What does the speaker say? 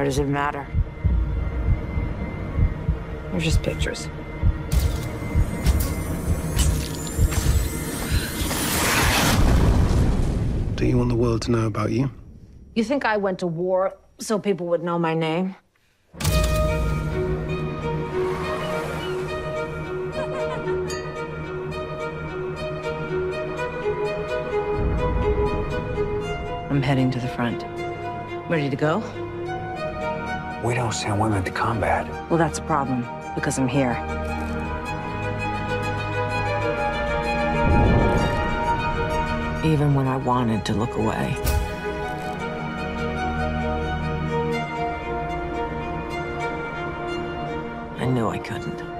Why does it matter? They're just pictures. Don't you want the world to know about you? You think I went to war so people would know my name? I'm heading to the front. Ready to go? We don't send women to combat. Well, that's a problem, because I'm here. Even when I wanted to look away. I knew I couldn't.